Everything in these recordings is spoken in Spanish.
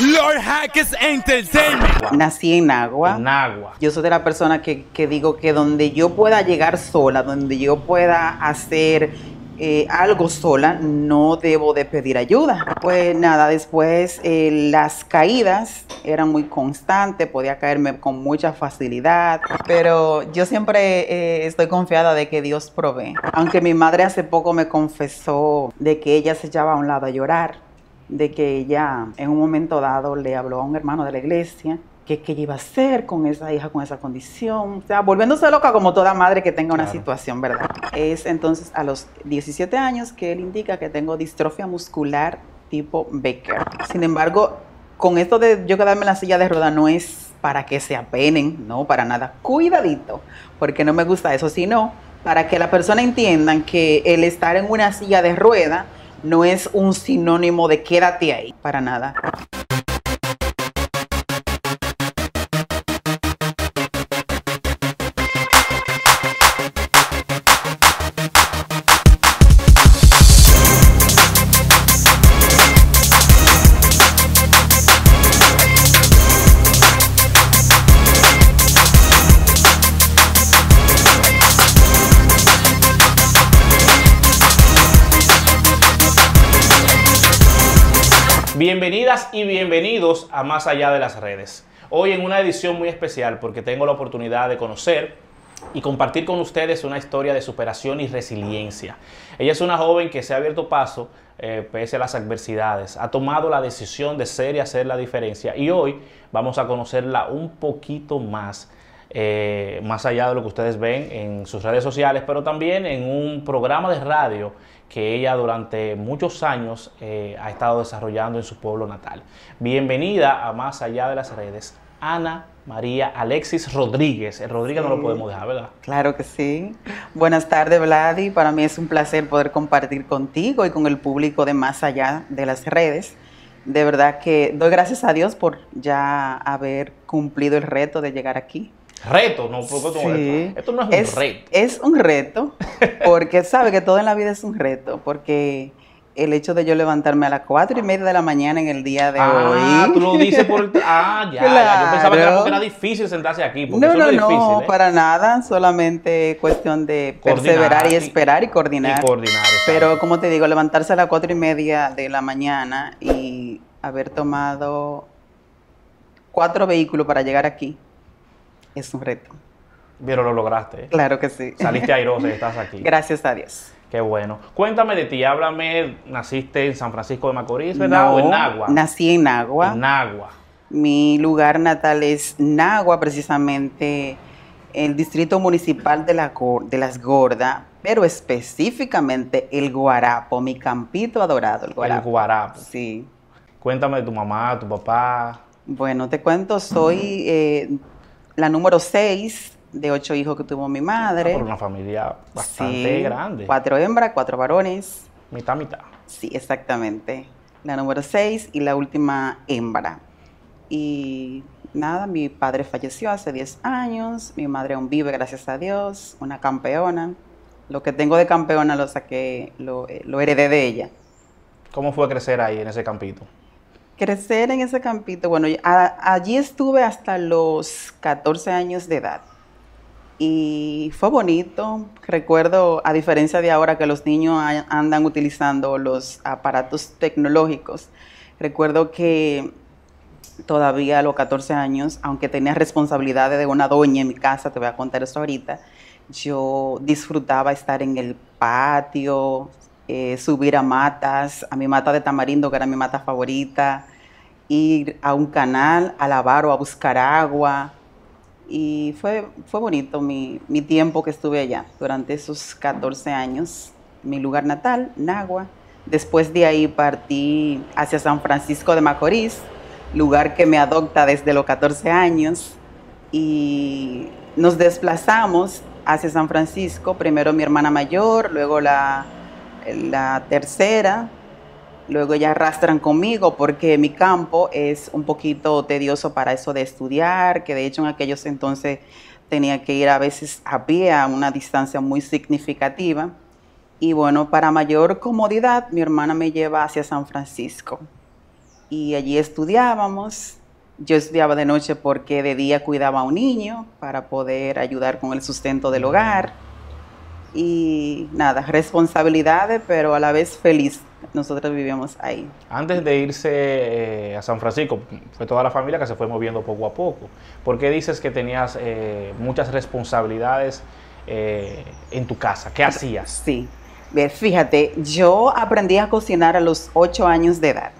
Lord Jáquez Entertainment. Nací en Nagua. Yo soy de la persona que digo que donde yo pueda llegar sola, donde yo pueda hacer algo sola, no debo de pedir ayuda. Pues nada, después las caídas eran muy constantes, podía caerme con mucha facilidad, pero yo siempre estoy confiada de que Dios provee. Aunque mi madre hace poco me confesó de que ella se echaba a un lado a llorar, de que ella en un momento dado le habló a un hermano de la iglesia qué iba a hacer con esa hija, con esa condición. O sea, volviéndose loca como toda madre que tenga una situación, ¿verdad? Es entonces a los 17 años que él indica que tengo distrofia muscular tipo Becker. Sin embargo, con esto de yo quedarme en la silla de ruedas no es para que se apenen, no, para nada. Cuidadito, porque no me gusta eso, sino para que la persona entiendan que el estar en una silla de ruedas no es un sinónimo de quédate ahí, para nada. Bienvenidas y bienvenidos a Más Allá de las Redes. Hoy en una edición muy especial porque tengo la oportunidad de conocer y compartir con ustedes una historia de superación y resiliencia. Ella es una joven que se ha abierto paso pese a las adversidades, ha tomado la decisión de ser y hacer la diferencia, y hoy vamos a conocerla un poquito más. Más allá de lo que ustedes ven en sus redes sociales, pero también en un programa de radio que ella durante muchos años ha estado desarrollando en su pueblo natal. Bienvenida a Más Allá de las Redes, Ana María Alexis Rodríguez. Rodríguez sí, no lo podemos dejar, ¿verdad? Claro que sí. Buenas tardes, Vladi. Para mí es un placer poder compartir contigo y con el público de Más Allá de las Redes. De verdad que doy gracias a Dios por ya haber cumplido el reto de llegar aquí. Reto, no, porque sí. Esto no es un reto. Es un reto, porque sabe que todo en la vida es un reto, porque el hecho de yo levantarme a las 4:30 de la mañana en el día de hoy. Ah, tú lo dices por... Ah, ya, claro. Yo pensaba que era difícil sentarse aquí, porque no, eso no es difícil. No, para nada, solamente cuestión de perseverar y esperar y coordinar. Pero como te digo, levantarse a las 4:30 de la mañana y haber tomado 4 vehículos para llegar aquí. Es un reto. Pero lo lograste, ¿eh? Claro que sí. Saliste airosa y estás aquí. Gracias a Dios. Qué bueno. Cuéntame de ti, háblame, naciste en San Francisco de Macorís, ¿verdad? No, ¿o en Nagua? Nací en Nagua. En Nagua. Mi lugar natal es Nagua, precisamente el distrito municipal de Las Gordas, pero específicamente el Guarapo, mi campito adorado, el Guarapo. El Guarapo. Sí. Cuéntame de tu mamá, tu papá. Bueno, te cuento, soy... la número 6 de 8 hijos que tuvo mi madre. Por una familia bastante grande. 4 hembras, 4 varones. Mitad, mitad. Sí, exactamente. La número 6 y la última hembra. Y nada, mi padre falleció hace 10 años. Mi madre aún vive, gracias a Dios. Una campeona. Lo que tengo de campeona lo saqué, lo heredé de ella. ¿Cómo fue crecer ahí en ese campito? Crecer en ese campito, bueno, allí estuve hasta los 14 años de edad y fue bonito. Recuerdo, a diferencia de ahora que los niños andan utilizando los aparatos tecnológicos, recuerdo que todavía a los 14 años, aunque tenía responsabilidades de una doña en mi casa, te voy a contar eso ahorita, yo disfrutaba estar en el patio, subir a matas, a mi mata de tamarindo, que era mi mata favorita, ir a un canal a lavar o a buscar agua. Y fue bonito mi tiempo que estuve allá, durante esos 14 años, mi lugar natal, Nagua. Después de ahí partí hacia San Francisco de Macorís, lugar que me adopta desde los 14 años, y nos desplazamos hacia San Francisco, primero mi hermana mayor, luego la tercera, luego ya arrastran conmigo porque mi campo es un poquito tedioso para eso de estudiar, que de hecho en aquellos entonces tenía que ir a veces a pie a una distancia muy significativa. Y bueno, para mayor comodidad, mi hermana me lleva hacia San Francisco. y allí estudiábamos. Yo estudiaba de noche porque de día cuidaba a un niño para poder ayudar con el sustento del hogar. Y nada, responsabilidades, pero a la vez feliz. Nosotros vivíamos ahí. Antes de irse a San Francisco, fue toda la familia que se fue moviendo poco a poco. ¿Por qué dices que tenías muchas responsabilidades en tu casa? ¿Qué hacías? Sí, fíjate, yo aprendí a cocinar a los 8 años de edad.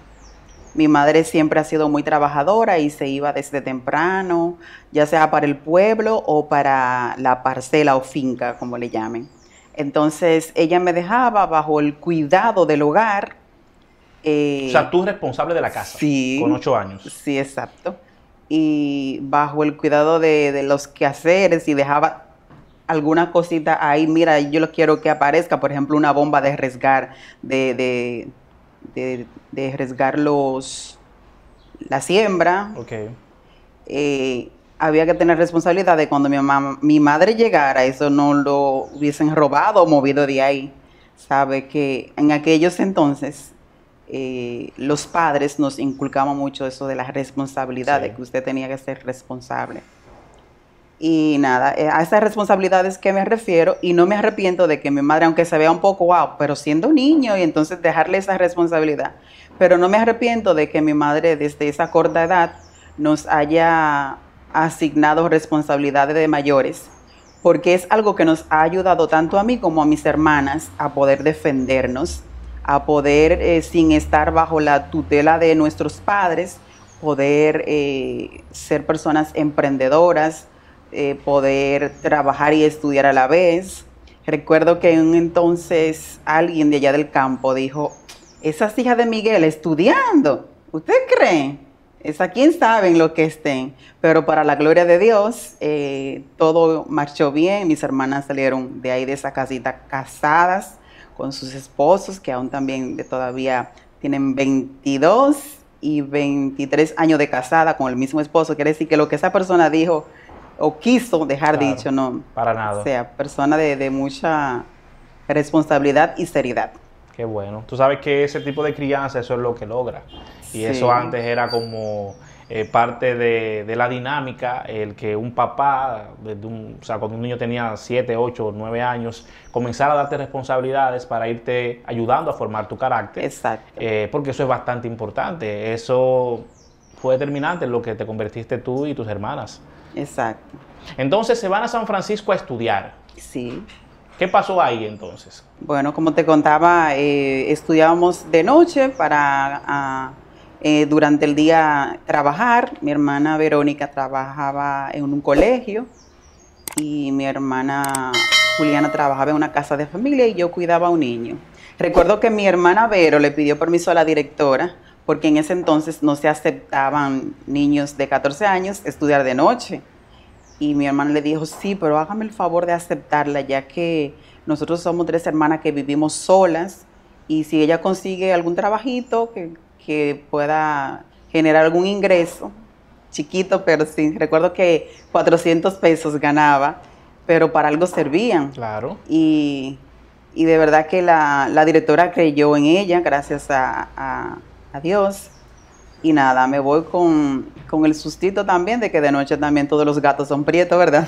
Mi madre siempre ha sido muy trabajadora y se iba desde temprano, ya sea para el pueblo o para la parcela o finca, como le llamen. Entonces, ella me dejaba bajo el cuidado del hogar. O sea, tú eres responsable de la casa, sí, con 8 años. Sí, exacto. Y bajo el cuidado de los quehaceres, y dejaba alguna cosita ahí. Mira, yo lo quiero que aparezca, por ejemplo, una bomba de resgar, de resgar la siembra. Okay. Había que tener responsabilidad de cuando mi madre llegara, eso no lo hubiesen robado o movido de ahí. Sabe que en aquellos entonces los padres nos inculcaban mucho eso de la responsabilidad, sí, de que usted tenía que ser responsable. Y nada, a esas responsabilidades que me refiero, y no me arrepiento de que mi madre, aunque se vea un poco wow, pero siendo un niño, y entonces dejarle esa responsabilidad. Pero no me arrepiento de que mi madre desde esa corta edad nos haya asignado responsabilidades de mayores, porque es algo que nos ha ayudado tanto a mí como a mis hermanas a poder defendernos, a poder, sin estar bajo la tutela de nuestros padres, poder ser personas emprendedoras, poder trabajar y estudiar a la vez. Recuerdo que entonces alguien de allá del campo dijo, esas hijas de Miguel estudiando, ¿usted cree? Esa quién saben lo que estén. Pero para la gloria de Dios, todo marchó bien. Mis hermanas salieron de ahí, de esa casita, casadas con sus esposos, que aún también todavía tienen 22 y 23 años de casada con el mismo esposo. Quiere decir que lo que esa persona dijo o quiso dejar, claro, dicho, no. Para nada. O sea, persona de mucha responsabilidad y seriedad. Qué bueno. Tú sabes que ese tipo de crianza, eso es lo que logra. Y sí, eso antes era como parte de la dinámica, el que un papá, cuando un niño tenía 7, 8, 9 años, comenzara a darte responsabilidades para irte ayudando a formar tu carácter. Exacto. Porque eso es bastante importante. Eso fue determinante en lo que te convertiste tú y tus hermanas. Exacto. Entonces se van a San Francisco a estudiar. Sí. ¿Qué pasó ahí entonces? Bueno, como te contaba, estudiábamos de noche para durante el día trabajar. Mi hermana Verónica trabajaba en un colegio y mi hermana Juliana trabajaba en una casa de familia y yo cuidaba a un niño. Recuerdo que mi hermana Vero le pidió permiso a la directora porque en ese entonces no se aceptaban niños de 14 años estudiar de noche. Y mi hermana le dijo, sí, pero hágame el favor de aceptarla, ya que nosotros somos 3 hermanas que vivimos solas, y si ella consigue algún trabajito que pueda generar algún ingreso, chiquito, pero sí, recuerdo que 400 pesos ganaba, pero para algo servían. Claro. Y de verdad que la directora creyó en ella, gracias a Dios. Y nada, me voy con el sustito también de que de noche también todos los gatos son prietos, ¿verdad?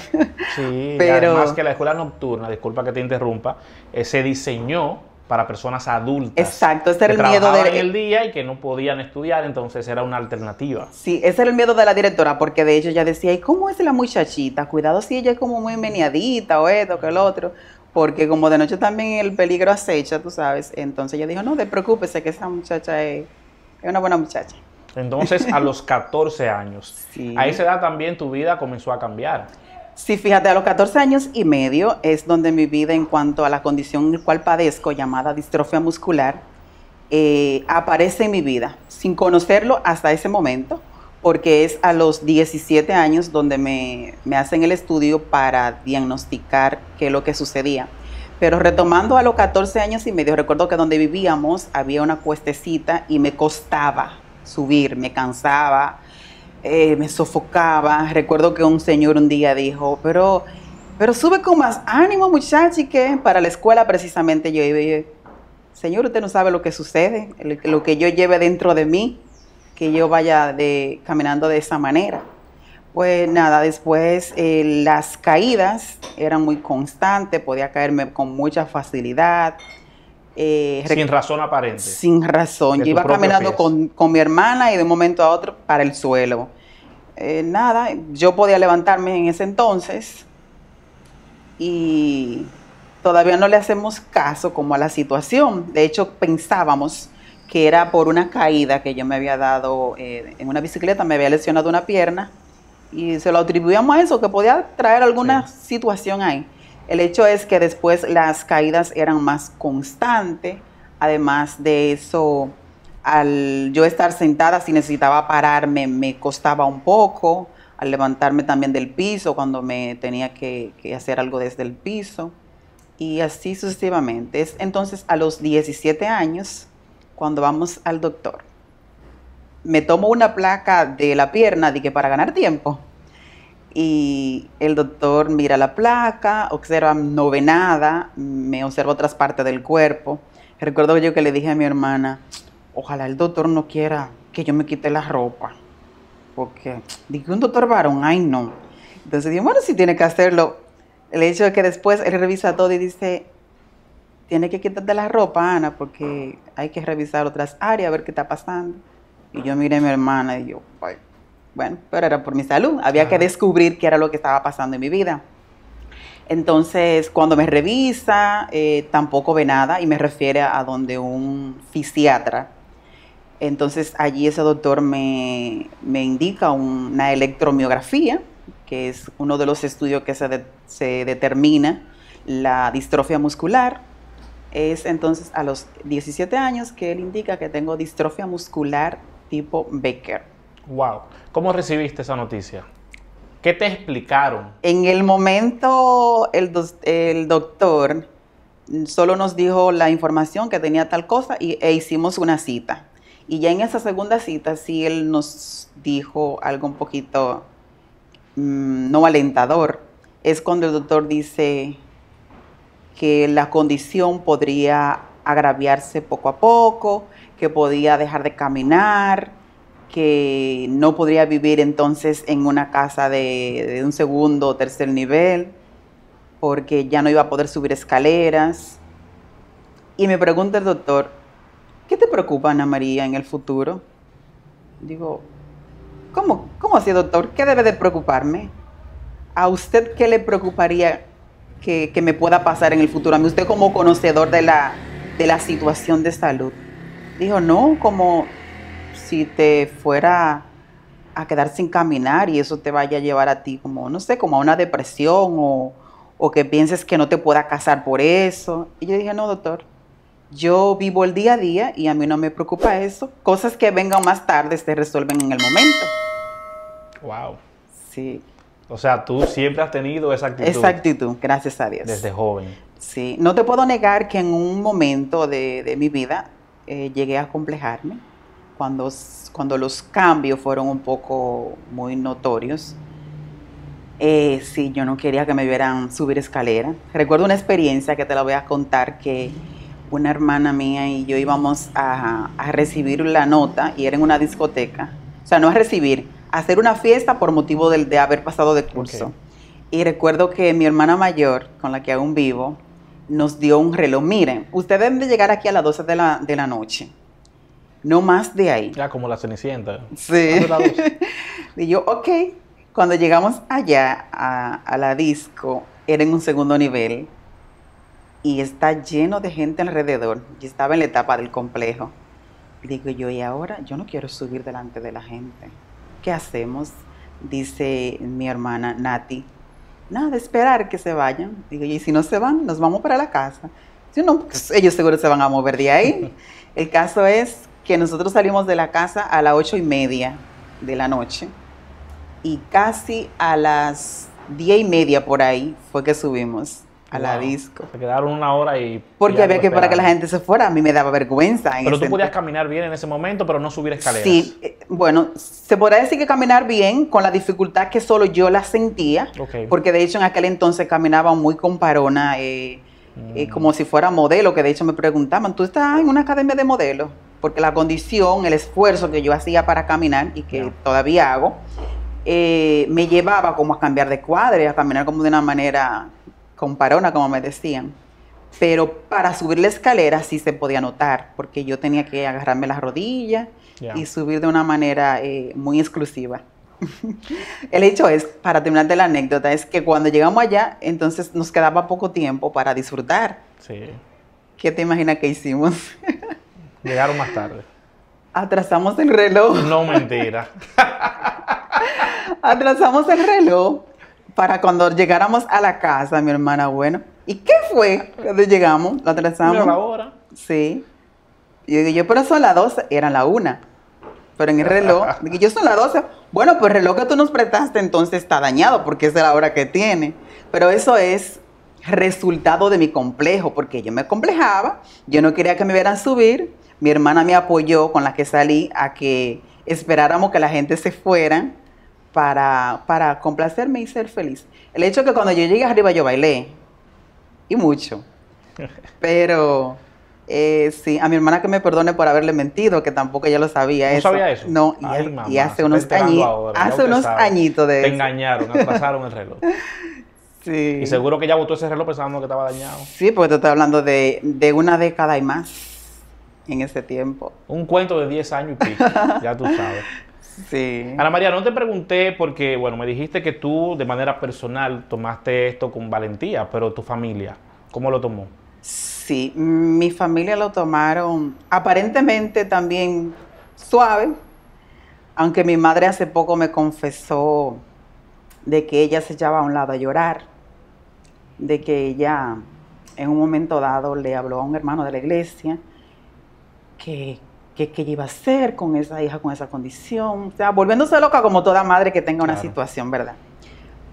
Sí, pero además que la escuela nocturna, disculpa que te interrumpa, se diseñó para personas adultas. Exacto, ese era el miedo de el día y que no podían estudiar, entonces era una alternativa. Sí, ese era el miedo de la directora, porque de hecho ella decía, ¿y cómo es la muchachita? Cuidado si ella es como muy meneadita o esto, que el otro. Porque como de noche también el peligro acecha, tú sabes. Entonces ella dijo, no te preocupes, que esa muchacha es una buena muchacha. Entonces, a los 14 años. Sí. A esa edad también tu vida comenzó a cambiar. Sí, fíjate, a los 14 años y medio es donde mi vida, en cuanto a la condición en la cual padezco, llamada distrofia muscular, aparece en mi vida, sin conocerlo hasta ese momento, porque es a los 17 años donde me hacen el estudio para diagnosticar qué es lo que sucedía. Pero retomando a los 14 años y medio, recuerdo que donde vivíamos había una cuestecita y me costaba subir, me cansaba, me sofocaba. Recuerdo que un señor un día dijo, pero sube con más ánimo, muchacha, que para la escuela precisamente yo iba. Señor, usted no sabe lo que sucede, lo que yo lleve dentro de mí, que yo vaya caminando de esa manera. Pues nada, después las caídas eran muy constantes, podía caerme con mucha facilidad. Sin razón aparente. Sin razón. Yo iba caminando con mi hermana y de un momento a otro para el suelo. Nada, yo podía levantarme en ese entonces y todavía no le hacemos caso como a la situación. De hecho, pensábamos que era por una caída que yo me había dado en una bicicleta, me había lesionado una pierna. Y se lo atribuíamos a eso, que podía traer alguna situación ahí. El hecho es que después las caídas eran más constantes. Además de eso, al yo estar sentada, si necesitaba pararme, me costaba un poco. Al levantarme también del piso, cuando me tenía que hacer algo desde el piso. Y así sucesivamente. Es entonces a los 17 años, cuando vamos al doctor. Me tomo una placa de la pierna, dije, para ganar tiempo. Y el doctor mira la placa, observa, no ve nada, me observa otras partes del cuerpo. Recuerdo yo que le dije a mi hermana, ojalá el doctor no quiera que yo me quite la ropa. Porque, dije, un doctor varón, ay no. Entonces dije, bueno, sí tiene que hacerlo. El hecho es que después él revisa todo y dice, tiene que quitarte la ropa, Ana, porque hay que revisar otras áreas, a ver qué está pasando. Y yo miré a mi hermana y yo, bueno, pero era por mi salud. Había que descubrir qué era lo que estaba pasando en mi vida. Entonces, cuando me revisa, tampoco ve nada y me refiere a donde un fisiatra. Entonces, allí ese doctor me indica una electromiografía, que es uno de los estudios que se determina la distrofia muscular. Es entonces a los 17 años que él indica que tengo distrofia muscular tipo Becker. Wow. ¿Cómo recibiste esa noticia? ¿Qué te explicaron? En el momento el doctor solo nos dijo la información que tenía tal cosa e hicimos una cita. Y ya en esa segunda cita sí él nos dijo algo un poquito no alentador. Es cuando el doctor dice que la condición podría agraviarse poco a poco, que podía dejar de caminar, que no podría vivir entonces en una casa de un segundo o tercer nivel, porque ya no iba a poder subir escaleras. Y me pregunta el doctor, ¿qué te preocupa, Ana María, en el futuro? Digo, ¿cómo así, doctor? ¿Qué debe de preocuparme? ¿A usted qué le preocuparía que me pueda pasar en el futuro? A mí, usted como conocedor de la situación de salud. Dijo, no, como si te fuera a quedar sin caminar y eso te vaya a llevar a ti como, no sé, como a una depresión o que pienses que no te pueda casar por eso. Y yo dije, no, doctor, yo vivo el día a día y a mí no me preocupa eso. Cosas que vengan más tarde se resuelven en el momento. Wow. Sí. O sea, tú siempre has tenido esa actitud. Esa actitud, gracias a Dios. Desde joven. Sí, no te puedo negar que en un momento de mi vida llegué a complejarme cuando los cambios fueron un poco muy notorios. Sí, yo no quería que me vieran subir escalera. Recuerdo una experiencia que te la voy a contar, que una hermana mía y yo íbamos a recibir la nota y era en una discoteca. O sea, no a recibir, hacer una fiesta por motivo de haber pasado de curso. Okay. Y recuerdo que mi hermana mayor, con la que hago un vivo, nos dio un reloj. Miren, ustedes deben de llegar aquí a las 12 de la noche. No más de ahí. Ya, como la Cenicienta. Sí. Y yo, ok. Cuando llegamos allá a la disco, era en un segundo nivel. Y está lleno de gente alrededor. Yo estaba en la etapa del complejo. Digo yo, y ahora yo no quiero subir delante de la gente. ¿Qué hacemos? Dice mi hermana Nati, nada, esperar que se vayan. Digo, y si no se van, nos vamos para la casa. Si no, pues ellos seguro se van a mover de ahí. El caso es que nosotros salimos de la casa a las 8:30 de la noche y casi a las 10:30 por ahí fue que subimos a la disco. Se quedaron una hora y... Porque había que esperar para que la gente se fuera. A mí me daba vergüenza. Pero tú podías caminar bien en ese momento, pero no subir escaleras. Sí, bueno, se podría decir que caminar bien con la dificultad que solo yo la sentía. Okay. Porque de hecho en aquel entonces caminaba muy con parona, como si fuera modelo, que de hecho me preguntaban, ¿tú estás en una academia de modelo? porque la condición, el esfuerzo que yo hacía para caminar y que todavía hago, me llevaba como a cambiar de cuadra, a caminar como de una manera comparona, como me decían. Pero para subir la escalera sí se podía notar, porque yo tenía que agarrarme las rodillas y subir de una manera muy exclusiva. El hecho es, para terminar de la anécdota, es que cuando llegamos allá, entonces nos quedaba poco tiempo para disfrutar. Sí. ¿Qué te imaginas que hicimos? Llegaron más tarde. Atrasamos el reloj. No, mentira. Atrasamos el reloj para cuando llegáramos a la casa, mi hermana, bueno. ¿Y qué fue cuando llegamos? Lo atrasamos. Era la hora. Sí. Y yo digo, pero son las 12, eran la 1. Pero en el reloj, digo, yo son las 12. Bueno, pues el reloj que tú nos prestaste entonces está dañado porque esa es la hora que tiene. Pero eso es resultado de mi complejo, porque yo me complejaba, yo no quería que me vieran subir. Mi hermana me apoyó, con la que salí, a que esperáramos que la gente se fuera para complacerme y ser feliz. El hecho es que cuando yo llegué arriba yo bailé. Y mucho. Pero sí, a mi hermana que me perdone por haberle mentido, que tampoco ella lo sabía. ¿No eso. ¿No sabía eso? No, y, ay, mamá, y hace unos, años de eso. Te engañaron, atrasaron el reloj. Sí. Y seguro que ella botó ese reloj pensando que estaba dañado. Sí, porque te estoy hablando de una década y más en ese tiempo. Un cuento de 10 años y pico, ya tú sabes. Sí. Ana María, no te pregunté porque, bueno, me dijiste que tú de manera personal tomaste esto con valentía, pero tu familia, ¿cómo lo tomó? Sí, mi familia lo tomaron aparentemente también suave, aunque mi madre hace poco me confesó de que ella se echaba a un lado a llorar, de que ella en un momento dado le habló a un hermano de la iglesia que iba a hacer con esa hija, con esa condición, o sea, volviéndose loca como toda madre que tenga una situación, ¿verdad?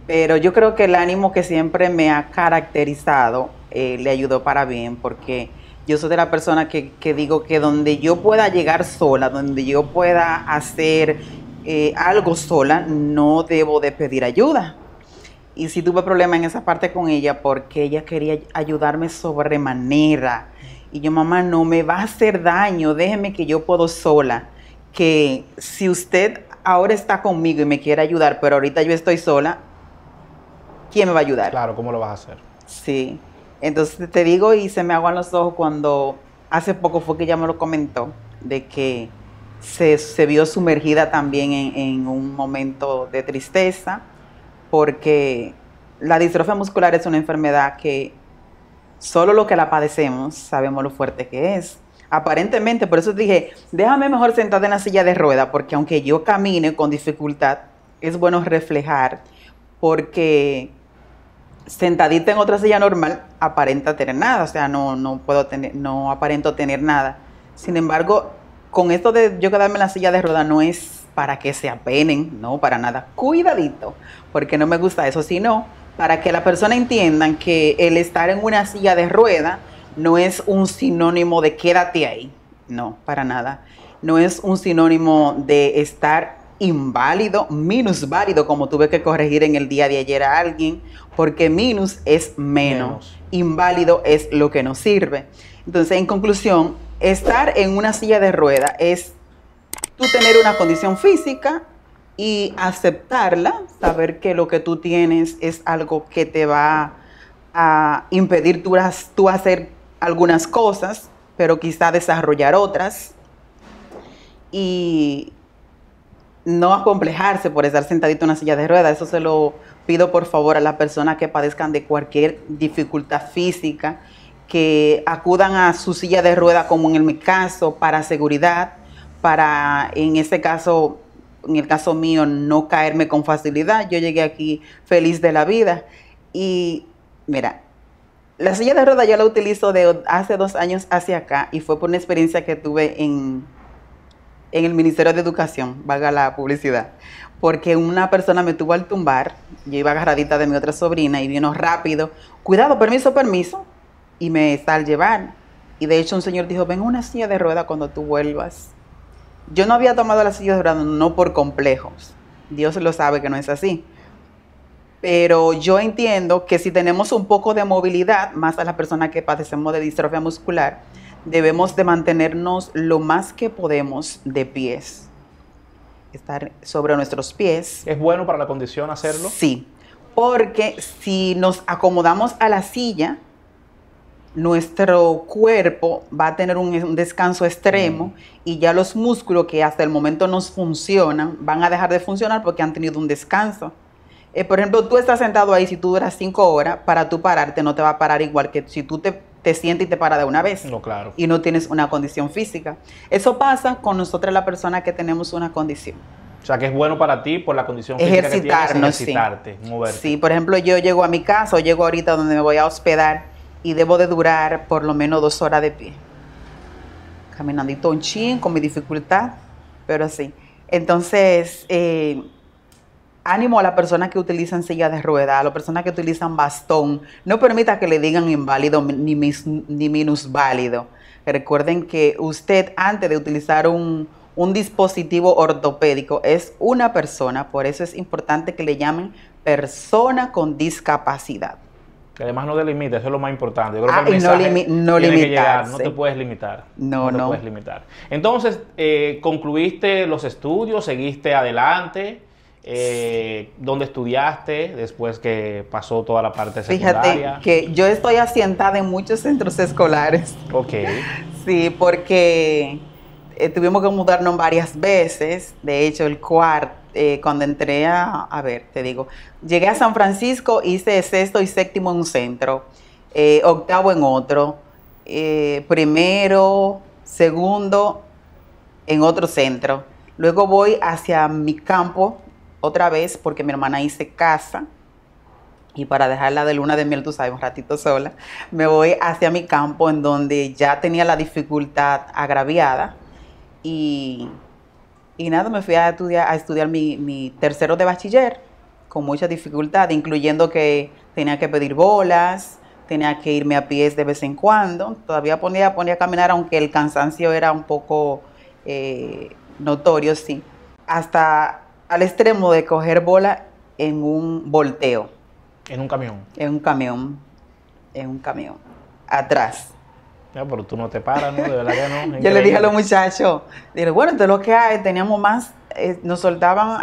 Pero yo creo que el ánimo que siempre me ha caracterizado le ayudó para bien, porque yo soy de la persona que digo que donde yo pueda llegar sola, donde yo pueda hacer algo sola, no debo de pedir ayuda. Y sí tuve problemas en esa parte con ella, porque ella quería ayudarme sobremanera. Y yo, mamá, no me va a hacer daño, déjeme que yo puedo sola. Que si usted ahora está conmigo y me quiere ayudar, pero ahorita yo estoy sola, ¿quién me va a ayudar? Claro, ¿cómo lo vas a hacer? Sí. Entonces te digo y se me aguan los ojos cuando hace poco fue que ella me lo comentó, de que se vio sumergida también en un momento de tristeza, porque la distrofia muscular es una enfermedad que solo los que la padecemos sabemos lo fuerte que es. Aparentemente, por eso dije, déjame mejor sentada en la silla de rueda, porque aunque yo camine con dificultad, es bueno reflejar, porque sentadita en otra silla normal aparenta tener nada, o sea, no aparento tener nada. Sin embargo, con esto de yo quedarme en la silla de rueda no es para que se apenen, no, para nada. Cuidadito, porque no me gusta eso, sino para que la persona entiendan que el estar en una silla de rueda no es un sinónimo de quédate ahí. No, para nada. No es un sinónimo de estar inválido, minusválido, como tuve que corregir en el día de ayer a alguien, porque minus es menos. Inválido es lo que no sirve. Entonces, en conclusión, estar en una silla de rueda es tú tener una condición física y aceptarla, saber que lo que tú tienes es algo que te va a impedir tú hacer algunas cosas, pero quizá desarrollar otras. Y no acomplejarse por estar sentadito en una silla de ruedas. Eso se lo pido por favor a las personas que padezcan de cualquier dificultad física, que acudan a su silla de ruedas, como en mi caso, para seguridad, para, en ese caso, en el caso mío, no caerme con facilidad. Yo llegué aquí feliz de la vida. Y mira, la silla de ruedas yo la utilizo de hace 2 años hacia acá, y fue por una experiencia que tuve en el Ministerio de Educación, valga la publicidad, porque una persona me tuvo al tumbar. Yo iba agarradita de mi otra sobrina y vino rápido, cuidado, permiso, permiso, y me está al llevar. Y de hecho un señor dijo, ven una silla de ruedas cuando tú vuelvas. Yo no había tomado la silla de ruedas, no por complejos. Dios lo sabe que no es así. Pero yo entiendo que si tenemos un poco de movilidad, más a las personas que padecemos de distrofia muscular, debemos de mantenernos lo más que podemos de pies, estar sobre nuestros pies. ¿Es bueno para la condición hacerlo? Sí, porque si nos acomodamos a la silla, nuestro cuerpo va a tener un descanso extremo y ya los músculos que hasta el momento nos funcionan van a dejar de funcionar porque han tenido un descanso. Por ejemplo, tú estás sentado ahí, si tú duras 5 horas, para tú pararte no te va a parar igual que si tú te sientes y te paras de una vez. No, claro. Y no tienes una condición física. Eso pasa con nosotras las personas que tenemos una condición. O sea, que es bueno para ti por la condición física que tienes, ejercitarte, sí. Moverte. Sí, por ejemplo, yo llego a mi casa o llego ahorita donde me voy a hospedar y debo de durar por lo menos 2 horas de pie. Caminandito un chin, con mi dificultad, pero así. Entonces... ánimo a las personas que utilizan silla de ruedas, a las personas que utilizan bastón. No permita que le digan inválido ni minusválido. Recuerden que usted, antes de utilizar un dispositivo ortopédico, es una persona. Por eso es importante que le llamen persona con discapacidad. Que además no te limites, eso es lo más importante. Yo creo que el mensaje no tiene que llegar, no te puedes limitar. No te puedes limitar. Entonces, concluiste los estudios, seguiste adelante... ¿dónde estudiaste después que pasó toda la parte secundaria? Fíjate que yo estoy asientada en muchos centros escolares. Ok. Sí, porque tuvimos que mudarnos varias veces. De hecho, el cuarto, cuando entré llegué a San Francisco, hice 6º y 7º en un centro, 8º en otro, 1º, 2º en otro centro. Luego voy hacia mi campo otra vez, porque mi hermana hice casa y para dejarla de luna de miel, tú sabes, un ratito sola, me voy hacia mi campo en donde ya tenía la dificultad agraviada y nada, me fui a estudiar mi 3º de bachiller con mucha dificultad, incluyendo que tenía que pedir bolas, tenía que irme a pies de vez en cuando, todavía ponía a caminar, aunque el cansancio era un poco notorio, sí, hasta... al extremo de coger bola en un volteo. ¿En un camión? En un camión. En un camión. Atrás. Ya, pero tú no te paras, ¿no? De verdad que no. Increíble. Yo le dije a los muchachos, dije, bueno, entonces lo que hay, teníamos más, nos soltaban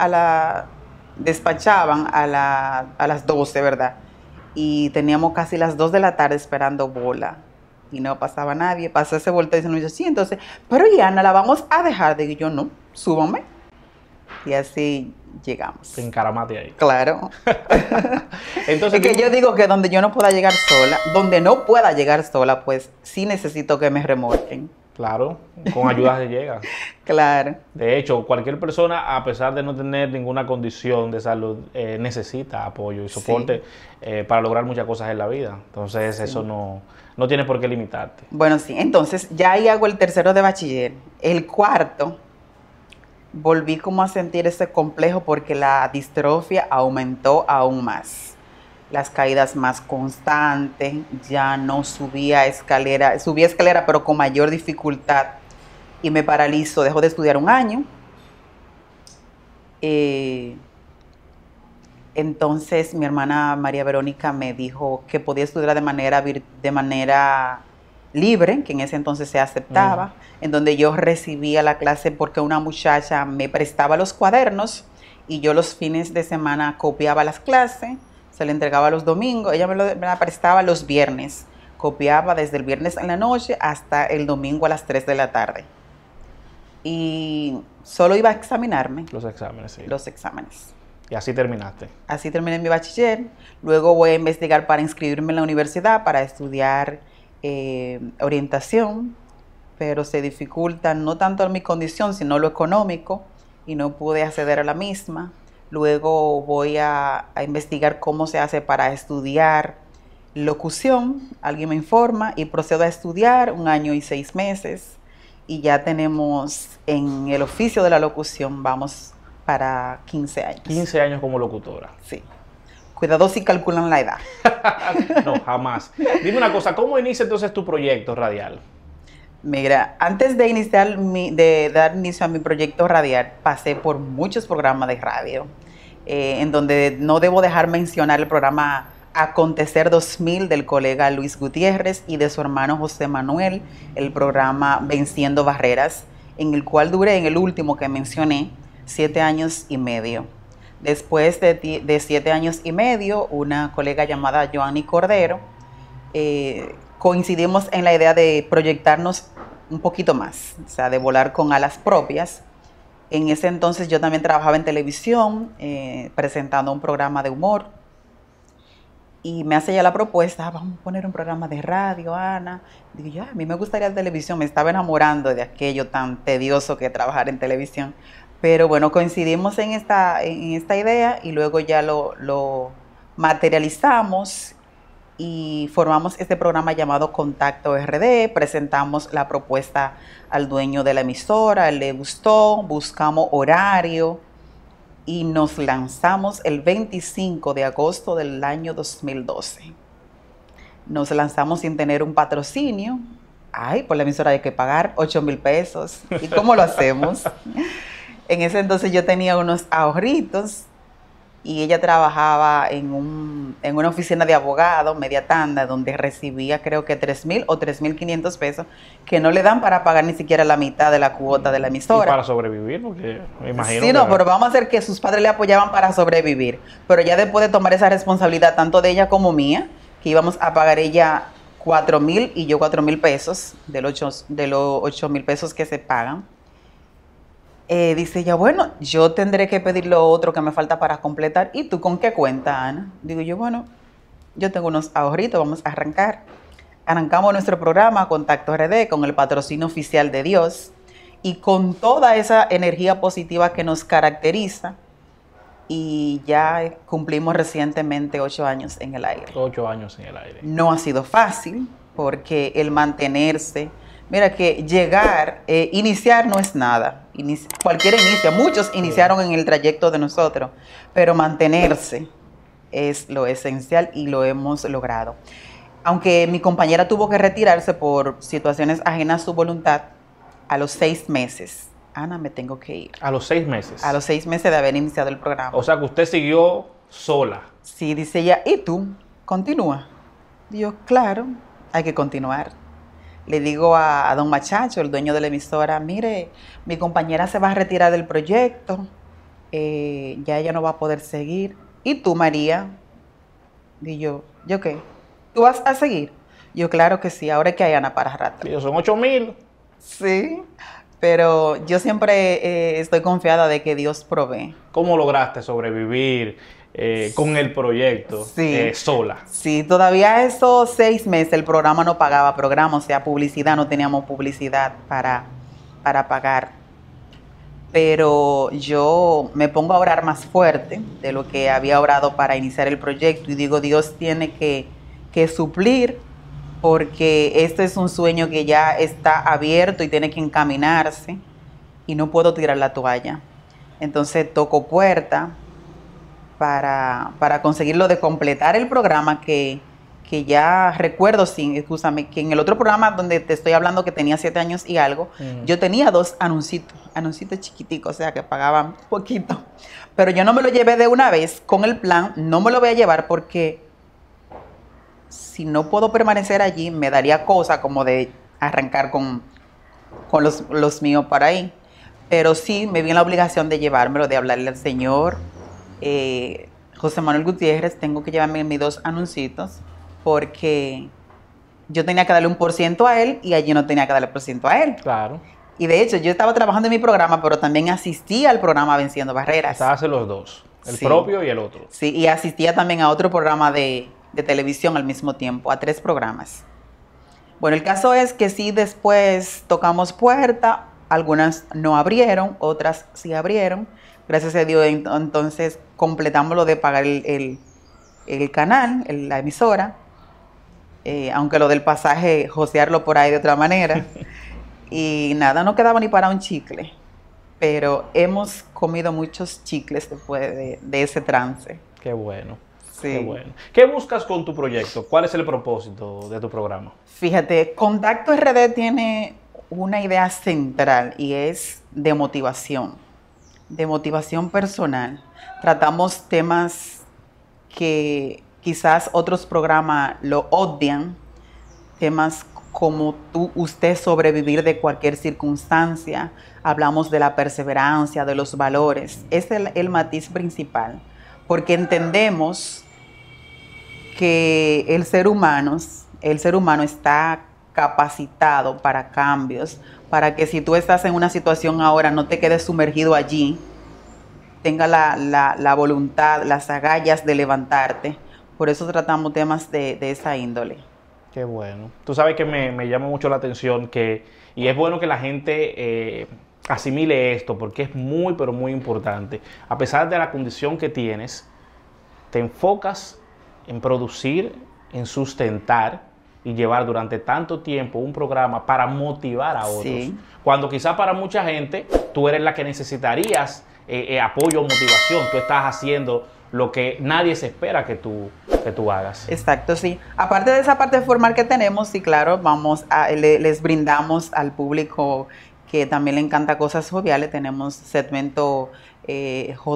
despachaban a las 12, ¿verdad? Y teníamos casi las 2 de la tarde esperando bola. Y no pasaba nadie, pasó ese volteo y se nos dice, sí, entonces, pero y Ana, la vamos a dejar. Digo yo, no, súbame. Y así llegamos. Te encaramaste ahí. Claro. Entonces, es que yo digo que donde yo no pueda llegar sola, pues sí necesito que me remolquen. Claro, con ayuda se llega. Claro. De hecho, cualquier persona, a pesar de no tener ninguna condición de salud, necesita apoyo y soporte, sí, para lograr muchas cosas en la vida. Entonces, sí, eso no tienes por qué limitarte. Bueno, sí. Entonces, ya ahí hago el 3º de bachiller. El 4º... volví como a sentir ese complejo porque la distrofia aumentó aún más. Las caídas más constantes, ya no subía escalera pero con mayor dificultad y me paralizo, dejo de estudiar un año. Entonces mi hermana María Verónica me dijo que podía estudiar de manera libre, que en ese entonces se aceptaba, en donde yo recibía la clase porque una muchacha me prestaba los cuadernos y yo los fines de semana copiaba las clases, se le entregaba los domingos, ella me la prestaba los viernes, copiaba desde el viernes en la noche hasta el domingo a las 3 de la tarde. Y solo iba a examinarme. Los exámenes, sí. Los exámenes. Y así terminaste. Así terminé mi bachiller, luego voy a investigar para inscribirme en la universidad para estudiar orientación, pero se dificulta no tanto mi condición, sino lo económico, y no pude acceder a la misma. Luego voy a investigar cómo se hace para estudiar locución, alguien me informa, y procedo a estudiar 1 año y 6 meses, y ya tenemos en el oficio de la locución, vamos para 15 años. 15 años como locutora. Sí. Cuidado si calculan la edad. No, jamás. Dime una cosa, ¿cómo inicia entonces tu proyecto radial? Mira, antes de dar inicio a mi proyecto radial, pasé por muchos programas de radio, en donde no debo dejar mencionar el programa Acontecer 2000 del colega Luis Gutiérrez y de su hermano José Manuel, el programa Venciendo Barreras, en el cual duré, en el último que mencioné, 7 años y medio. Después de 7 años y medio, una colega llamada Joanny Cordero, coincidimos en la idea de proyectarnos un poquito más, o sea, de volar con alas propias. En ese entonces yo también trabajaba en televisión, presentando un programa de humor, y me hace ya la propuesta, vamos a poner un programa de radio, Ana. Digo, ya, a mí me gustaría la televisión, me estaba enamorando de aquello tan tedioso que trabajar en televisión. Pero bueno, coincidimos en esta idea y luego ya lo materializamos y formamos este programa llamado Contacto RD, presentamos la propuesta al dueño de la emisora, le gustó, buscamos horario y nos lanzamos el 25 de agosto del año 2012. Nos lanzamos sin tener un patrocinio. Ay, por la emisora hay que pagar 8,000 pesos. ¿Y cómo lo hacemos? En ese entonces yo tenía unos ahorritos y ella trabajaba en una oficina de abogado, media tanda, donde recibía creo que 3,000 o 3,500 pesos que no le dan para pagar ni siquiera la mitad de la cuota de la emisora. Y para sobrevivir, porque me imagino. Sí, no, pero vamos a hacer que sus padres le apoyaban para sobrevivir. Pero ya después de tomar esa responsabilidad, tanto de ella como mía, que íbamos a pagar ella 4,000 y yo 4,000 pesos, de los 8,000 pesos que se pagan. Dice ella, bueno, yo tendré que pedir lo otro que me falta para completar. ¿Y tú con qué cuenta, Ana? Digo yo, bueno, yo tengo unos ahorritos, vamos a arrancar. Arrancamos nuestro programa Contacto RD con el patrocinio oficial de Dios y con toda esa energía positiva que nos caracteriza. Y ya cumplimos recientemente 8 años en el aire. 8 años en el aire. No ha sido fácil porque el mantenerse... Mira que llegar, iniciar no es nada, cualquiera inicia, muchos iniciaron en el trayecto de nosotros, pero mantenerse es lo esencial y lo hemos logrado. Aunque mi compañera tuvo que retirarse por situaciones ajenas a su voluntad a los 6 meses. Ana, me tengo que ir. ¿A los 6 meses? A los 6 meses de haber iniciado el programa. O sea que usted siguió sola. Sí, dice ella, ¿y tú? ¿Continúa? Digo, claro, hay que continuar. Le digo a don Machacho, el dueño de la emisora, mire, mi compañera se va a retirar del proyecto, ya ella no va a poder seguir. ¿Y tú, María? Y ¿yo qué? ¿Tú vas a seguir? Yo, claro que sí, ahora es que hay Ana para rato. Y son 8,000. Sí, pero yo siempre estoy confiada de que Dios provee. ¿Cómo lograste sobrevivir? Con el proyecto, sí, sola. Sí, todavía esos 6 meses el programa no pagaba programa, o sea, publicidad, no teníamos publicidad para pagar. Pero yo me pongo a orar más fuerte de lo que había orado para iniciar el proyecto y digo, Dios tiene que suplir porque este es un sueño que ya está abierto y tiene que encaminarse y no puedo tirar la toalla. Entonces toco puerta. Para conseguirlo de completar el programa que ya recuerdo, sin excusame, que en el otro programa donde te estoy hablando que tenía 7 años y algo, yo tenía 2 anuncitos chiquiticos, o sea que pagaban poquito, pero yo no me lo llevé de una vez con el plan, no me lo voy a llevar porque si no puedo permanecer allí me daría cosa como de arrancar con los míos para ahí, pero sí me vi en la obligación de llevármelo, de hablarle al Señor. José Manuel Gutiérrez, tengo que llevarme mis 2 anuncitos porque yo tenía que darle 1% a él y allí no tenía que darle 1% a él. Claro. Y de hecho, yo estaba trabajando en mi programa, pero también asistía al programa Venciendo Barreras. Estabas en los dos, el propio y el otro. Sí, y asistía también a otro programa de televisión al mismo tiempo, a 3 programas. Bueno, el caso es que sí, después tocamos puerta, algunas no abrieron, otras sí abrieron. Gracias a Dios, entonces completamos lo de pagar el canal, la emisora, aunque lo del pasaje, josearlo por ahí de otra manera. Y nada, no quedaba ni para un chicle, pero hemos comido muchos chicles después de ese trance. Qué bueno. Sí. Qué bueno. ¿Qué buscas con tu proyecto? ¿Cuál es el propósito de tu programa? Fíjate, Contacto RD tiene una idea central y es de motivación personal. Tratamos temas quizás otros programas lo odian, temas como usted sobrevivir de cualquier circunstancia, hablamos de la perseverancia, de los valores, es el matiz principal, porque entendemos que el ser humano está capacitado para cambios, para que si tú estás en una situación ahora no te quedes sumergido allí, tenga la voluntad, las agallas de levantarte, por eso tratamos temas de esa índole. Qué bueno. Tú sabes que me llama mucho la atención que, y es bueno que la gente asimile esto porque es muy, pero muy importante. A pesar de la condición que tienes, te enfocas en producir, en sustentar y llevar durante tanto tiempo un programa para motivar a otros. Sí. Cuando quizás para mucha gente tú eres la que necesitarías apoyo o motivación. Tú estás haciendo lo que nadie se espera que tú hagas. Exacto, sí. Aparte de esa parte formal que tenemos, sí, claro, les brindamos al público que también le encanta cosas joviales. Tenemos segmentos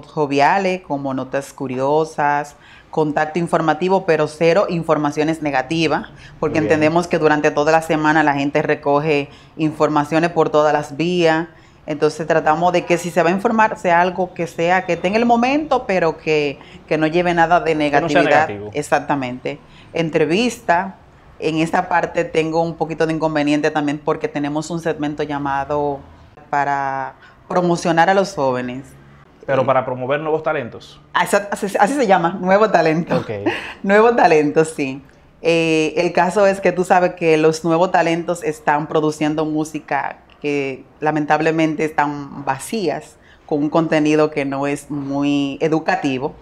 joviales como notas curiosas, contacto informativo, pero cero informaciones negativas, porque entendemos que durante toda la semana la gente recoge informaciones por todas las vías. Entonces tratamos de que si se va a informar sea algo que sea, que esté en el momento, pero que no lleve nada de negatividad. Que no sea negativo. Exactamente. Entrevista. En esta parte tengo un poquito de inconveniente también porque tenemos un segmento llamado para promocionar a los jóvenes. Pero para promover nuevos talentos. Así se llama, nuevo talento. Okay. Nuevo talento, sí. El caso es que tú sabes que los nuevos talentos están produciendo música que lamentablemente están vacías, con un contenido que no es muy educativo,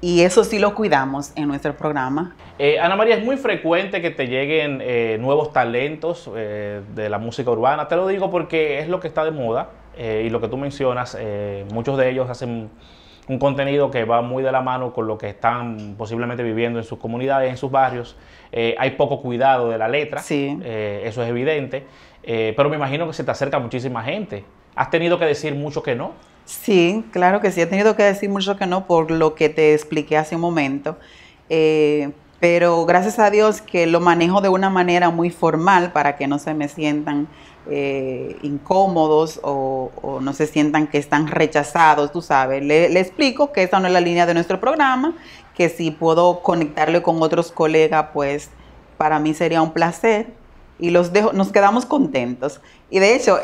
y eso sí lo cuidamos en nuestro programa. Ana María, es muy frecuente que te lleguen nuevos talentos de la música urbana, te lo digo porque es lo que está de moda, y lo que tú mencionas, muchos de ellos hacen un contenido que va muy de la mano con lo que están posiblemente viviendo en sus comunidades, en sus barrios. Hay poco cuidado de la letra, sí. Eso es evidente. Pero me imagino que se te acerca muchísima gente. ¿Has tenido que decir mucho que no? Sí, claro que sí. He tenido que decir mucho que no por lo que te expliqué hace un momento. Pero gracias a Dios que lo manejo de una manera muy formal para que no se me sientan incómodos o no se sientan que están rechazados, tú sabes. Le explico que esa no es la línea de nuestro programa, que si puedo conectarlo con otros colegas, pues para mí sería un placer. Y los dejo, nos quedamos contentos. Y de hecho,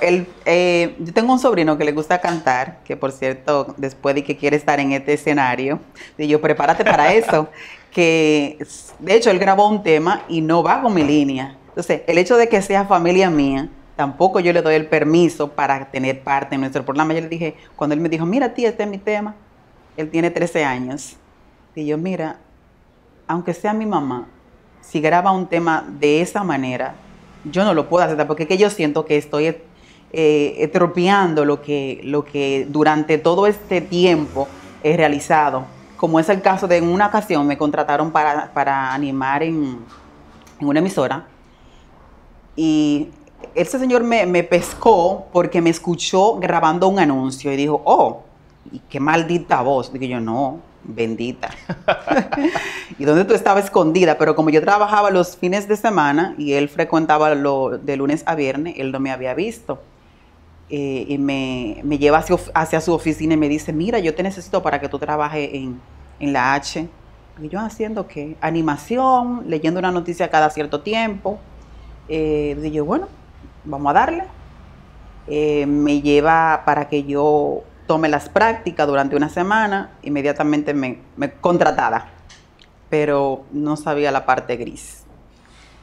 yo tengo un sobrino que le gusta cantar, que por cierto, después de que quiere estar en este escenario, y yo, prepárate para eso, que de hecho él grabó un tema y no va con mi línea. Entonces, el hecho de que sea familia mía, tampoco yo le doy el permiso para tener parte en nuestro programa. Yo le dije, cuando él me dijo, mira tía, este es mi tema, él tiene 13 años. Y yo, mira, aunque sea mi mamá, si graba un tema de esa manera, yo no lo puedo aceptar porque es que yo siento que estoy estropeando lo que durante todo este tiempo he realizado. Como es el caso de en una ocasión me contrataron para animar en una emisora y ese señor me pescó porque me escuchó grabando un anuncio y dijo, oh, y qué maldita voz. Digo yo, no, bendita. Y donde tú estabas escondida, pero como yo trabajaba los fines de semana y él frecuentaba de lunes a viernes, él no me había visto. Y me lleva hacia su oficina y me dice, mira, yo te necesito para que tú trabajes en la H. Y yo, ¿haciendo qué? Animación, leyendo una noticia cada cierto tiempo. Y yo, bueno, vamos a darle. Me lleva para que yo tomé las prácticas durante una semana, inmediatamente me contratara, pero no sabía la parte gris.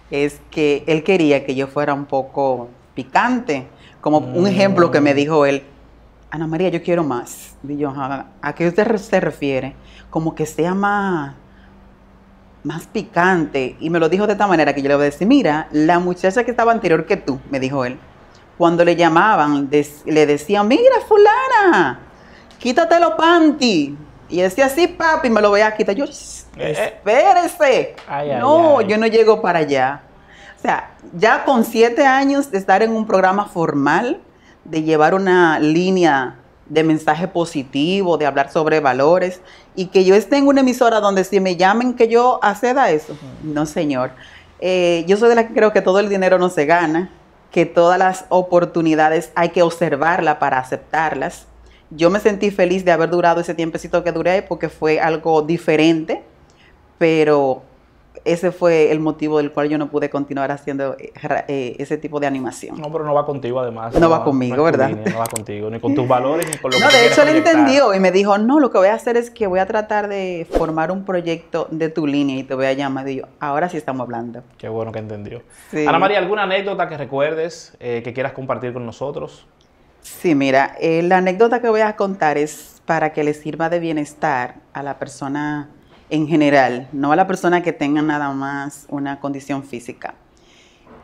Es que él quería que yo fuera un poco picante, como un ejemplo que me dijo él, Ana María, yo quiero más. Y yo, ¿a qué usted se refiere? Como que sea más picante. Y me lo dijo de esta manera que yo le voy a decir, mira, la muchacha que estaba anterior que tú, me dijo él, cuando le llamaban, le decían, mira, fulana, quítate los panty. Y decía, sí, papi, me lo voy a quitar. Yo, espérese. Yo no llego para allá. O sea, ya con 7 años de estar en un programa formal, de llevar una línea de mensaje positivo, de hablar sobre valores, y que yo esté en una emisora donde si me llamen que yo acceda a eso. No, señor. Yo soy de la que creo que todo el dinero no se gana, que todas las oportunidades hay que observarlas para aceptarlas. Yo me sentí feliz de haber durado ese tiempecito que duré porque fue algo diferente, pero ese fue el motivo del cual yo no pude continuar haciendo ese tipo de animación. No, pero no va contigo además. No va conmigo, ¿verdad? No va contigo, ni con tus valores, ni con lo que quieres proyectar. No, de hecho él entendió y me dijo, no, lo que voy a hacer es que voy a tratar de formar un proyecto de tu línea y te voy a llamar. Y yo, ahora sí estamos hablando. Qué bueno que entendió. Sí. Ana María, ¿alguna anécdota que recuerdes, que quieras compartir con nosotros? Sí, mira, la anécdota que voy a contar es para que le sirva de bienestar a la persona en general, no a la persona que tenga nada más una condición física.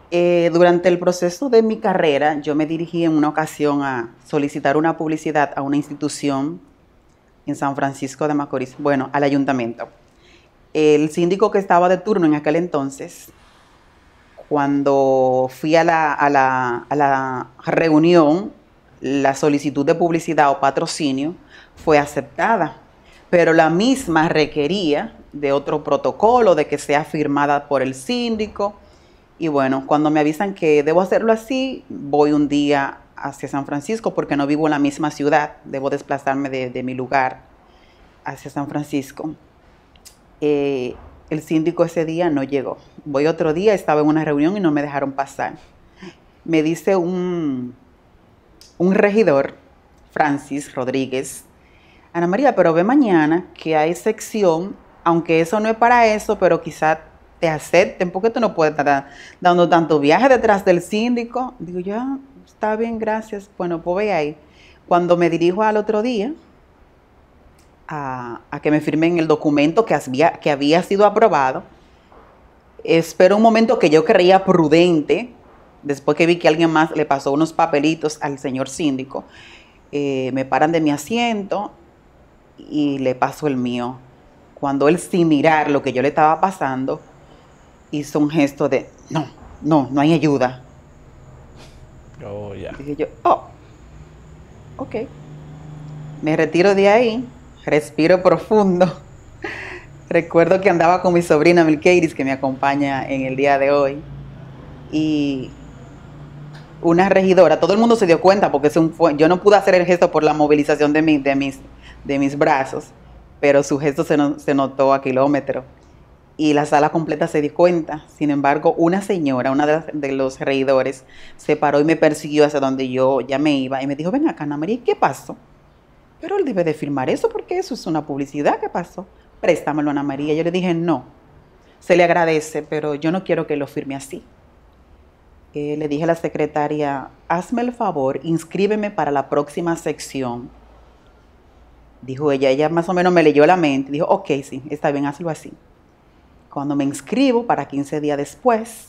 Durante el proceso de mi carrera, yo me dirigí en una ocasión a solicitar una publicidad a una institución en San Francisco de Macorís, bueno, al ayuntamiento. El síndico que estaba de turno en aquel entonces, cuando fui a la reunión, la solicitud de publicidad o patrocinio fue aceptada, pero la misma requería de otro protocolo, de que sea firmada por el síndico. Y bueno, cuando me avisan que debo hacerlo así, voy un día hacia San Francisco porque no vivo en la misma ciudad, debo desplazarme de mi lugar hacia San Francisco. El síndico ese día no llegó. Voy otro día, estaba en una reunión y no me dejaron pasar. Me dice un regidor, Francis Rodríguez, Ana María, pero ve mañana que hay sección, aunque eso no es para eso, pero quizás te acepten, porque tú no puedes estar dando tanto viaje detrás del síndico. Digo, ya, está bien, gracias. Bueno, pues ve ahí. Cuando me dirijo al otro día a que me firmen el documento que había sido aprobado, espero un momento que yo creía prudente, después que vi que alguien más le pasó unos papelitos al señor síndico, me paran de mi asiento y le pasó el mío. Cuando él, sin mirar lo que yo le estaba pasando, hizo un gesto de, no hay ayuda. Oh, yeah. Dije yo, oh, ok. Me retiro de ahí, respiro profundo. Recuerdo que andaba con mi sobrina Milkeiris, que me acompaña en el día de hoy, y una regidora, todo el mundo se dio cuenta porque yo no pude hacer el gesto por la movilización de mis brazos, pero su gesto se notó a kilómetros y la sala completa se dio cuenta. Sin embargo, una señora, una de los regidores, se paró y me persiguió hacia donde yo ya me iba y me dijo, ven acá, Ana María, ¿qué pasó? Pero él debe de firmar eso porque eso es una publicidad. ¿Qué pasó? Préstamelo, Ana María. Yo le dije, no, se le agradece, pero yo no quiero que lo firme así. Le dije a la secretaria, hazme el favor, inscríbeme para la próxima sección. Dijo ella más o menos me leyó la mente, dijo, ok, sí, está bien, hazlo así. Cuando me inscribo, para 15 días después,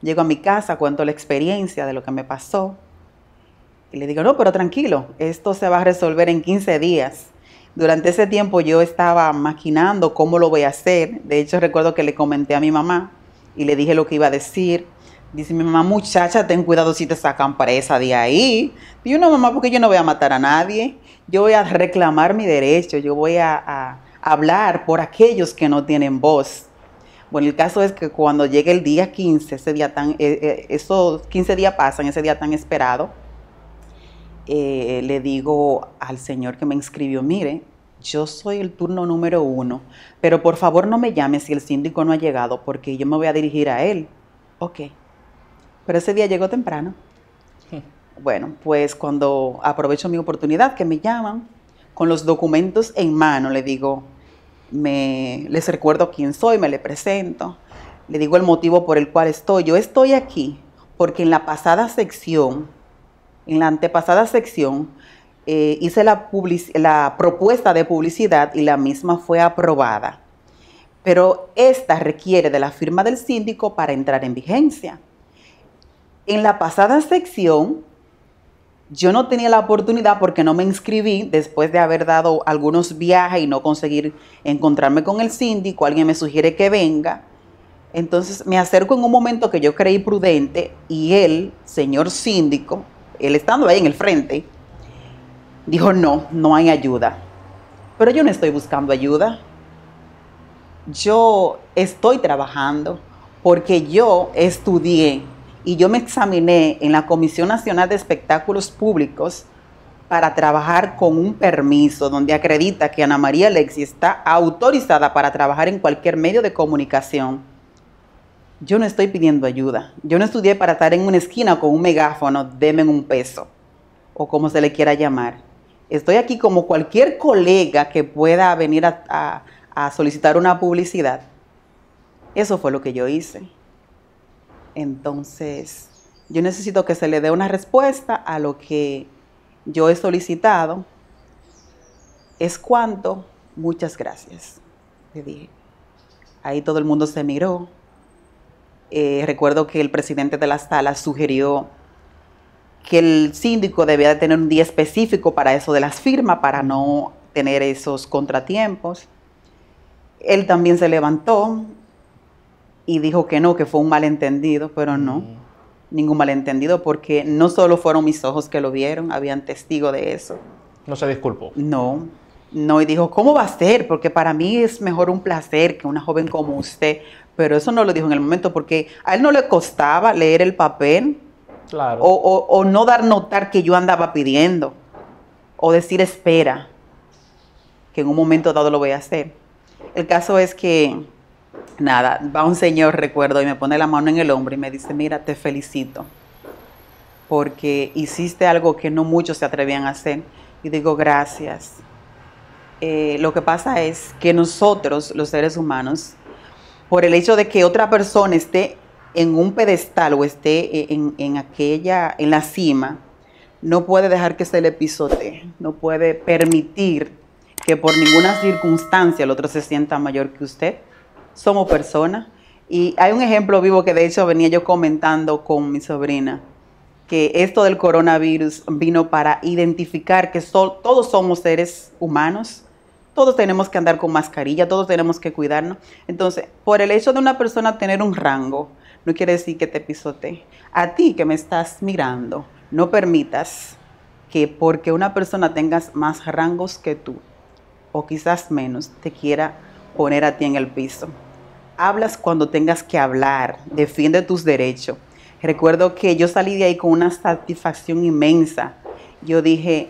llego a mi casa, cuento la experiencia de lo que me pasó, y le digo, no, pero tranquilo, esto se va a resolver en 15 días. Durante ese tiempo yo estaba maquinando cómo lo voy a hacer. De hecho, recuerdo que le comenté a mi mamá y le dije lo que iba a decir. Dice mi mamá, muchacha, ten cuidado si te sacan presa de ahí. Digo, no, mamá, porque yo no voy a matar a nadie. Yo voy a reclamar mi derecho. Yo voy a hablar por aquellos que no tienen voz. Bueno, el caso es que cuando llegue el día 15, ese día esos 15 días pasan, ese día tan esperado, le digo al señor que me inscribió, mire, yo soy el turno número 1, pero por favor no me llame si el síndico no ha llegado, porque yo me voy a dirigir a él. Ok. Pero ese día llegó temprano. Sí. Bueno, pues cuando aprovecho mi oportunidad, que me llaman, con los documentos en mano, le digo, les recuerdo quién soy, me le presento, le digo el motivo por el cual estoy. Yo estoy aquí porque en la antepasada sección, hice la propuesta de publicidad y la misma fue aprobada. Pero esta requiere de la firma del síndico para entrar en vigencia. En la pasada sección, yo no tenía la oportunidad porque no me inscribí después de haber dado algunos viajes y no conseguir encontrarme con el síndico. Alguien me sugiere que venga. Entonces me acerco en un momento que yo creí prudente y él, señor síndico, él estando ahí en el frente, dijo no, no hay ayuda. Pero yo no estoy buscando ayuda. Yo estoy trabajando porque yo estudié y yo me examiné en la Comisión Nacional de Espectáculos Públicos para trabajar con un permiso donde acredita que Ana María Alexis está autorizada para trabajar en cualquier medio de comunicación. Yo no estoy pidiendo ayuda. Yo no estudié para estar en una esquina con un megáfono, deme un peso, o como se le quiera llamar. Estoy aquí como cualquier colega que pueda venir a solicitar una publicidad. Eso fue lo que yo hice. Entonces, yo necesito que se le dé una respuesta a lo que yo he solicitado. Es cuanto, muchas gracias, le dije. Ahí todo el mundo se miró. Recuerdo que el presidente de la sala sugirió que el síndico debía tener un día específico para eso de las firmas, para no tener esos contratiempos. Él también se levantó y dijo que no, que fue un malentendido, pero no, ningún malentendido, porque no solo fueron mis ojos que lo vieron, habían testigos de eso. ¿No se disculpó? No, no, y dijo, ¿cómo va a ser? Porque para mí es mejor un placer que una joven como usted, pero eso no lo dijo en el momento, porque a él no le costaba leer el papel. Claro. O no dar notar que yo andaba pidiendo, o decir espera, que en un momento dado lo voy a hacer. El caso es que, nada, va un señor, recuerdo, y me pone la mano en el hombro y me dice, mira, te felicito, porque hiciste algo que no muchos se atrevían a hacer. Y digo, gracias. Lo que pasa es que nosotros, los seres humanos, por el hecho de que otra persona esté en un pedestal o esté en la cima, no puede dejar que se le pisotee, no puede permitir que por ninguna circunstancia el otro se sienta mayor que usted. Somos personas. Y hay un ejemplo vivo que de hecho venía yo comentando con mi sobrina, que esto del coronavirus vino para identificar que todos somos seres humanos. Todos tenemos que andar con mascarilla, todos tenemos que cuidarnos. Entonces, por el hecho de una persona tener un rango, no quiere decir que te pisotee. A ti que me estás mirando, no permitas que porque una persona tengas más rangos que tú, o quizás menos, te quiera poner a ti en el piso. Hablas cuando tengas que hablar, defiende tus derechos. Recuerdo que yo salí de ahí con una satisfacción inmensa. Yo dije,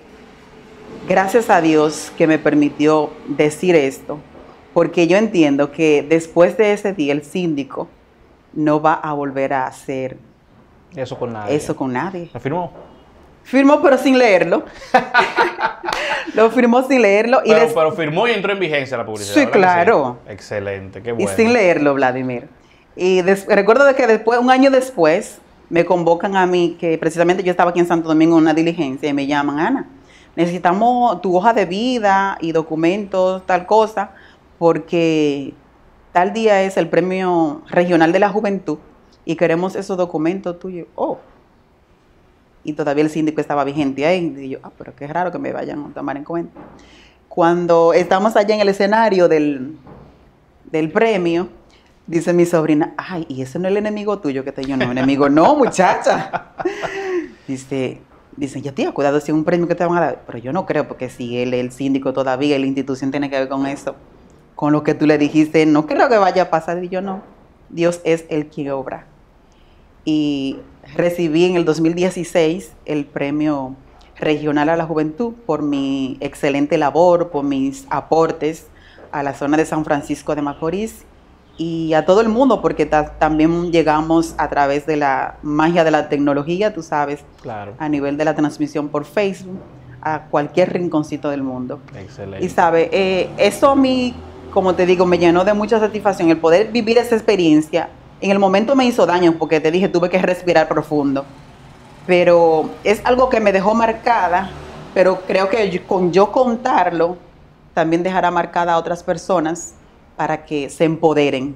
gracias a Dios que me permitió decir esto, porque yo entiendo que después de ese día el síndico no va a volver a hacer eso con nadie. Eso con nadie. ¿Lo firmó? Firmó, pero sin leerlo. Lo firmó sin leerlo. Y pero firmó y entró en vigencia la publicidad. Sí, claro. Sí. Excelente, qué bueno. Y sin leerlo, Vladimir. Y recuerdo de que después, un año después, me convocan a mí, que precisamente yo estaba aquí en Santo Domingo en una diligencia y me llaman, Ana, necesitamos tu hoja de vida y documentos, tal cosa, porque tal día es el Premio Regional de la Juventud y queremos esos documentos tuyos. Oh. Y todavía el síndico estaba vigente ahí. Y yo, pero qué raro que me vayan a tomar en cuenta. Cuando estamos allá en el escenario del premio, dice mi sobrina, ay, ¿y ese no es el enemigo tuyo que te dio? No, enemigo, no, muchacha. Dicen, ya te has cuidado si es un premio que te van a dar. Pero yo no creo, porque si él es el síndico todavía, la institución tiene que ver con eso. Con lo que tú le dijiste, no creo que vaya a pasar. Y yo, no, Dios es el que obra. Y recibí en el 2016 el Premio Regional a la Juventud por mi excelente labor, por mis aportes a la zona de San Francisco de Macorís y a todo el mundo, porque también llegamos a través de la magia de la tecnología, tú sabes, claro, a nivel de la transmisión por Facebook, a cualquier rinconcito del mundo. Excelente. Y sabe, eso a mí, como te digo, me llenó de mucha satisfacción el poder vivir esa experiencia. En el momento me hizo daño, porque te dije, tuve que respirar profundo, pero es algo que me dejó marcada, pero creo que con yo contarlo, también dejará marcada a otras personas, para que se empoderen,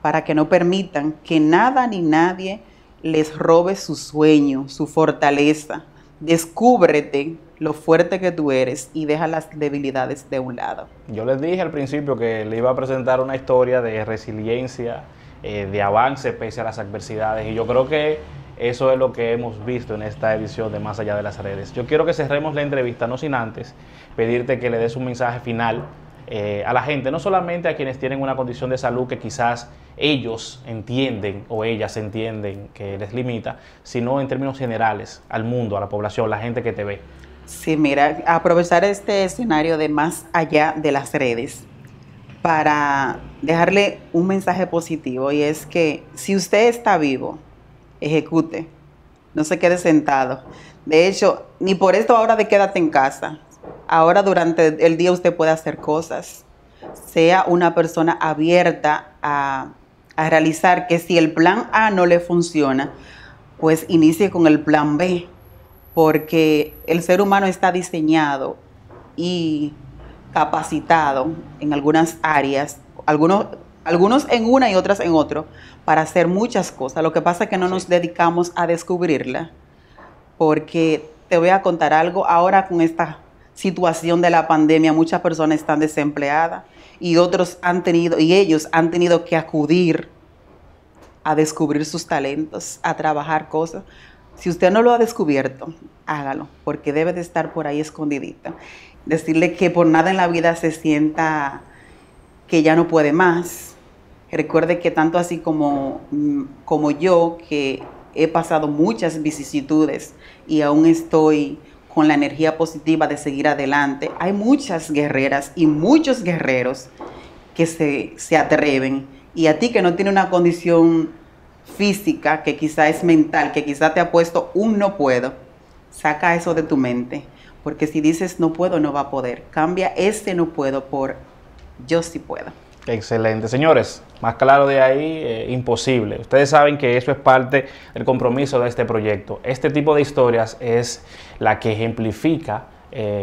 para que no permitan que nada ni nadie les robe su sueño, su fortaleza. Descúbrete lo fuerte que tú eres y deja las debilidades de un lado. Yo les dije al principio que le iba a presentar una historia de resiliencia, de avance pese a las adversidades, y yo creo que Eso es lo que hemos visto en esta edición de Más Allá de las Redes. Yo quiero que cerremos la entrevista, no sin antes pedirte que le des un mensaje final a la gente, no solamente a quienes tienen una condición de salud que quizás ellos entienden o ellas entienden que les limita, sino en términos generales al mundo, a la población, la gente que te ve. Sí, mira, aprovechar este escenario de Más Allá de las Redes para dejarle un mensaje positivo, y es que si usted está vivo, ejecute, no se quede sentado. De hecho, ni por esto ahora de quédate en casa. Ahora durante el día usted puede hacer cosas. Sea una persona abierta a realizar, que si el plan A no le funciona, pues inicie con el plan B, porque el ser humano está diseñado y capacitado en algunas áreas, algunos en una y otras en otro, para hacer muchas cosas. Lo que pasa es que no nos dedicamos a descubrirla, porque te voy a contar algo. Ahora con esta situación de la pandemia, muchas personas están desempleadas y otros han tenido, y ellos han tenido que acudir a descubrir sus talentos, a trabajar cosas. Si usted no lo ha descubierto, hágalo, porque debe de estar por ahí escondidita. Decirle que por nada en la vida se sienta que ya no puede más. Recuerde que tanto así como yo, que he pasado muchas vicisitudes y aún estoy con la energía positiva de seguir adelante, hay muchas guerreras y muchos guerreros que se atreven. Y a ti que no tiene una condición física, que quizá es mental, que quizá te ha puesto un no puedo, saca eso de tu mente, porque si dices no puedo, no va a poder. Cambia ese no puedo por yo sí puedo. Excelente, señores. Más claro de ahí, imposible. Ustedes saben que eso es parte del compromiso de este proyecto. Este tipo de historias es la que ejemplifica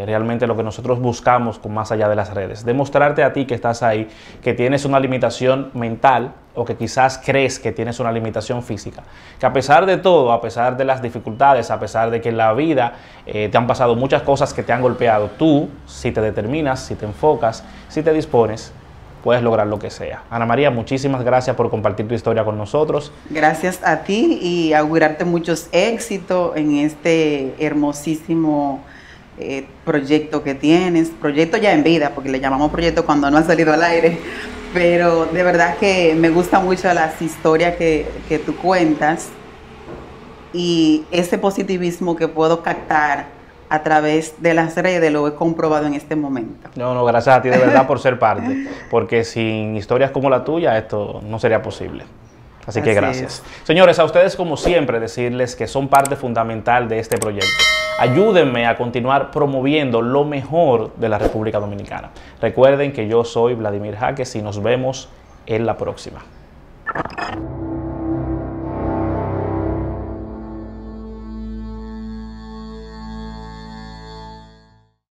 realmente lo que nosotros buscamos con Más Allá de las Redes. Demostrarte a ti que estás ahí, que tienes una limitación mental o que quizás crees que tienes una limitación física. Que a pesar de todo, a pesar de las dificultades, a pesar de que en la vida te han pasado muchas cosas que te han golpeado, tú, si te determinas, si te enfocas, si te dispones, puedes lograr lo que sea. Ana María, muchísimas gracias por compartir tu historia con nosotros. Gracias a ti y augurarte muchos éxitos en este hermosísimo proyecto que tienes. Proyecto ya en vida, porque le llamamos proyecto cuando no ha salido al aire. Pero de verdad que me gustan mucho las historias que tú cuentas y ese positivismo que puedo captar a través de las redes, lo he comprobado en este momento. No, gracias a ti de verdad por ser parte, porque sin historias como la tuya esto no sería posible. Así que gracias. Es. Señores, a ustedes como siempre decirles que son parte fundamental de este proyecto. Ayúdenme a continuar promoviendo lo mejor de la República Dominicana. Recuerden que yo soy Vladimir Jáquez y nos vemos en la próxima.